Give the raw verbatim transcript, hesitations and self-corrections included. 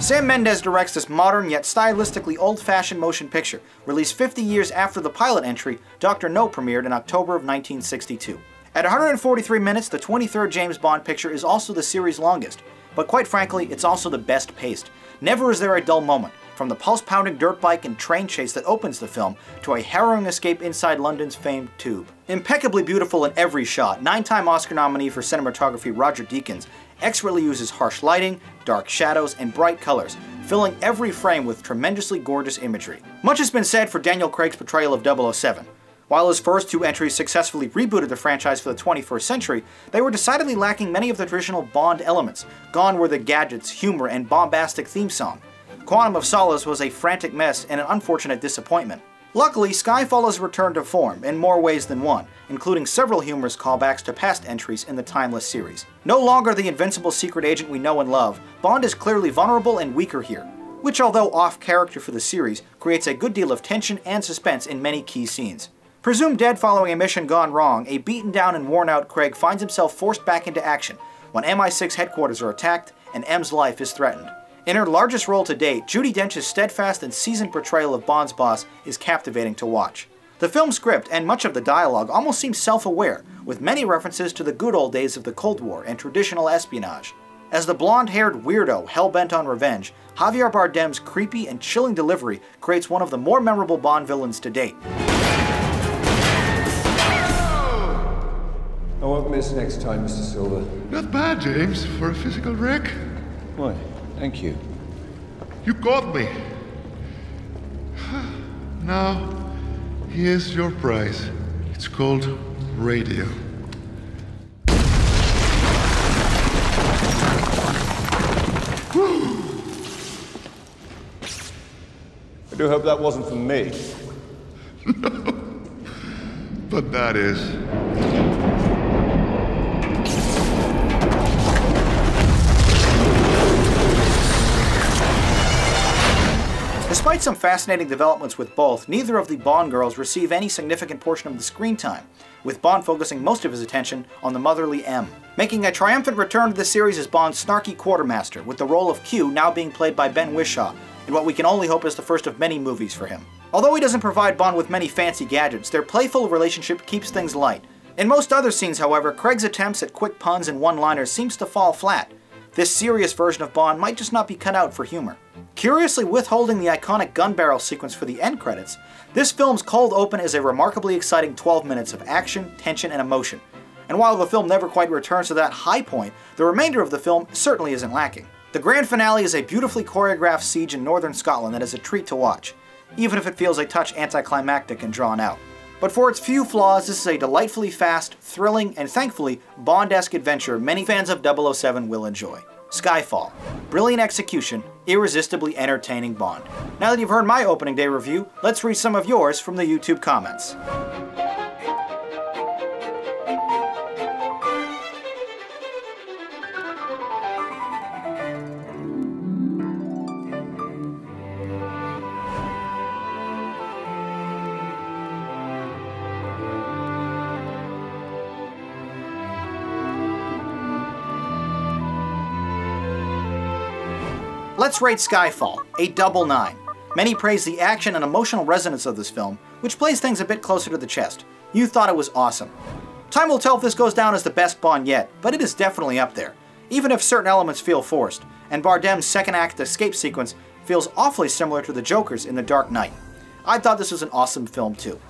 Sam Mendes directs this modern yet stylistically old-fashioned motion picture, released fifty years after the pilot entry, Doctor No premiered in October of nineteen sixty-two. At one hundred forty-three minutes, the twenty-third James Bond picture is also the series' longest, but quite frankly, it's also the best paced. Never is there a dull moment, from the pulse-pounding dirt bike and train chase that opens the film, to a harrowing escape inside London's famed Tube. Impeccably beautiful in every shot, nine-time Oscar nominee for cinematography Roger Deakins expertly uses harsh lighting, dark shadows, and bright colors, filling every frame with tremendously gorgeous imagery. Much has been said for Daniel Craig's portrayal of double oh seven. While his first two entries successfully rebooted the franchise for the twenty-first century, they were decidedly lacking many of the traditional Bond elements. Gone were the gadgets, humor, and bombastic theme song. Quantum of Solace was a frantic mess and an unfortunate disappointment. Luckily, Skyfall has returned to form, in more ways than one, including several humorous callbacks to past entries in the timeless series. No longer the invincible secret agent we know and love, Bond is clearly vulnerable and weaker here, which, although off-character for the series, creates a good deal of tension and suspense in many key scenes. Presumed dead following a mission gone wrong, a beaten down and worn out Craig finds himself forced back into action when M I six headquarters are attacked and M's life is threatened. In her largest role to date, Judi Dench's steadfast and seasoned portrayal of Bond's boss is captivating to watch. The film's script and much of the dialogue almost seem self-aware, with many references to the good old days of the Cold War and traditional espionage. As the blonde-haired weirdo hell-bent on revenge, Javier Bardem's creepy and chilling delivery creates one of the more memorable Bond villains to date. I won't miss next time, Mister Silva. Not bad, James, for a physical wreck. Why? Thank you. You caught me. Now, here's your prize. It's called radio. Whew. I do hope that wasn't for me. No. But that is. Despite some fascinating developments with both, neither of the Bond girls receive any significant portion of the screen time, with Bond focusing most of his attention on the motherly M. Making a triumphant return to the series is Bond's snarky quartermaster, with the role of Q now being played by Ben Whishaw, in what we can only hope is the first of many movies for him. Although he doesn't provide Bond with many fancy gadgets, their playful relationship keeps things light. In most other scenes, however, Craig's attempts at quick puns and one-liners seems to fall flat. This serious version of Bond might just not be cut out for humor. Curiously withholding the iconic gun barrel sequence for the end credits, this film's cold open is a remarkably exciting twelve minutes of action, tension, and emotion. And while the film never quite returns to that high point, the remainder of the film certainly isn't lacking. The grand finale is a beautifully choreographed siege in northern Scotland that is a treat to watch, even if it feels a touch anticlimactic and drawn out. But for its few flaws, this is a delightfully fast, thrilling, and thankfully Bond-esque adventure many fans of double oh seven will enjoy. Skyfall. Brilliant execution, irresistibly entertaining Bond. Now that you've heard my opening day review, let's read some of yours from the YouTube comments. Let's rate Skyfall, a double nine. Many praise the action and emotional resonance of this film, which plays things a bit closer to the chest. You thought it was awesome. Time will tell if this goes down as the best Bond yet, but it is definitely up there, even if certain elements feel forced, and Bardem's second act escape sequence feels awfully similar to the Joker's in The Dark Knight. I thought this was an awesome film too.